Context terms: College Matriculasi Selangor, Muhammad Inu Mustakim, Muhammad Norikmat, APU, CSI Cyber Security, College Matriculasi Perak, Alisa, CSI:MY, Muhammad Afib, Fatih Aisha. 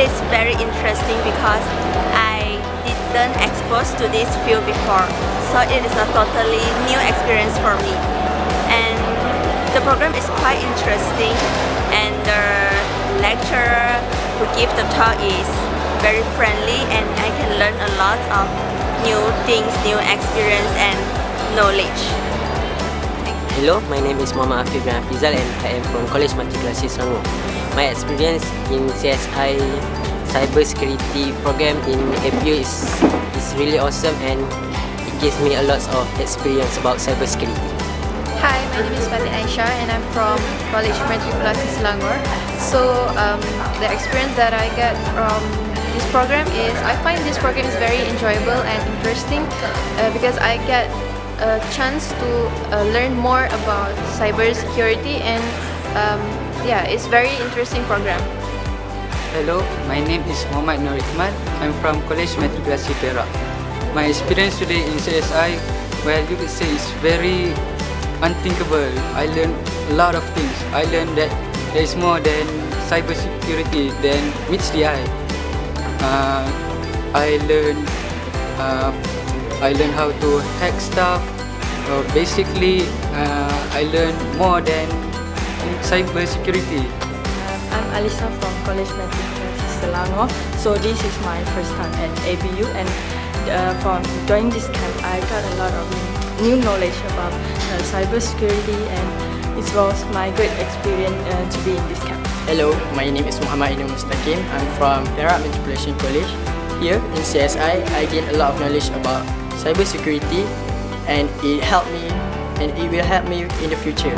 is very interesting because I didn't expose to this field before, so it is a totally new experience for me. And the program is quite interesting, and the lecturer who gives the talk is very friendly, and I can learn a lot of new things, new experience and knowledge. Hello, my name is Muhammad Afib and I am from College Matriculasi Selangor. My experience in CSI Cyber Security program in APU is really awesome, and it gives me a lot of experience about cyber security. Hi, my name is Fatih Aisha and I'm from College Matriculasi Selangor. So the experience that I get from this program is, I find this program is very enjoyable and interesting because I get a chance to learn more about cybersecurity, and yeah, it's very interesting program. Hello, my name is Muhammad Norikmat. I'm from College Matriculasi Perak. My experience today in CSI, well, you could say it's very unthinkable. I learned a lot of things. I learned that there is more than cybersecurity than meets the eye. I learned how to hack stuff. So basically, I learned more than cyber security. I'm Alisa from College Matriculasi Selangor. So this is my first time at APU, and from joining this camp, I got a lot of new knowledge about cyber security, and it was my great experience to be in this camp. Hello, my name is Muhammad Inu Mustakim. I'm from Perak Matriculation College. Here in CSI, I gained a lot of knowledge about cybersecurity, and it helped me, and it will help me in the future.